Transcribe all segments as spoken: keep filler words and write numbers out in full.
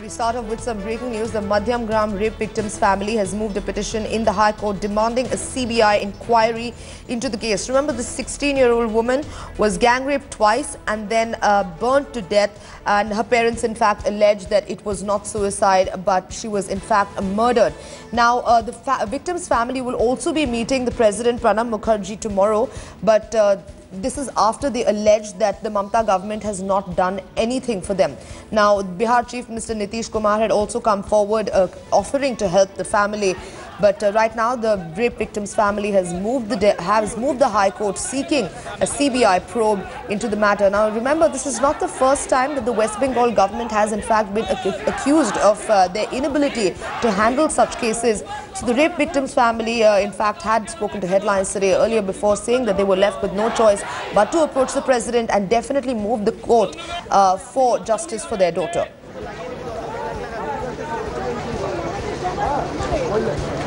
We start off with some breaking news. The Madhyam Gram rape victim's family has moved a petition in the High Court demanding a C B I inquiry into the case. Remember, the sixteen-year-old woman was gang raped twice and then uh, burnt to death. And her parents, in fact, alleged that it was not suicide, but she was, in fact, murdered. Now, uh, the fa victim's family will also be meeting the President Pranab Mukherjee tomorrow, but Uh, This is after they alleged that the Mamata government has not done anything for them. Now, Bihar Chief Mister Nitish Kumar had also come forward uh, offering to help the family. But uh, right now, the rape victim's family has moved the has moved the High Court seeking a C B I probe into the matter. Now, remember, this is not the first time that the West Bengal government has in fact been ac accused of uh, their inability to handle such cases. So the rape victim's family, uh, in fact, had spoken to Headlines today earlier before saying that they were left with no choice but to approach the president and definitely move the court uh, for justice for their daughter.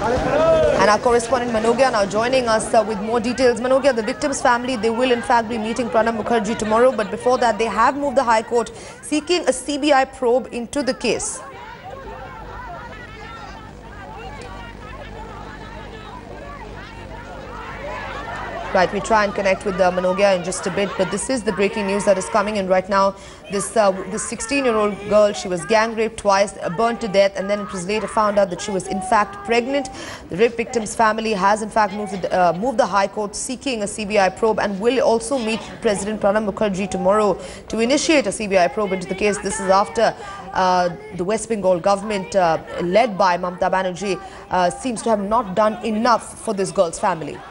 And our correspondent Manogya now joining us uh, with more details. Manogya, the victim's family, they will in fact be meeting Pranab Mukherjee tomorrow, but before that they have moved the High Court seeking a C B I probe into the case. Right, we try and connect with uh, Manogya in just a bit, but this is the breaking news that is coming in right now. This uh, this sixteen-year-old girl, she was gang raped twice, uh, burnt to death, and then it was later found out that she was in fact pregnant. The rape victim's family has in fact moved uh, moved the High Court seeking a C B I probe and will also meet President Pranab Mukherjee tomorrow to initiate a C B I probe into the case. This is after uh, the West Bengal government, uh, led by Mamata Banerjee, uh, seems to have not done enough for this girl's family.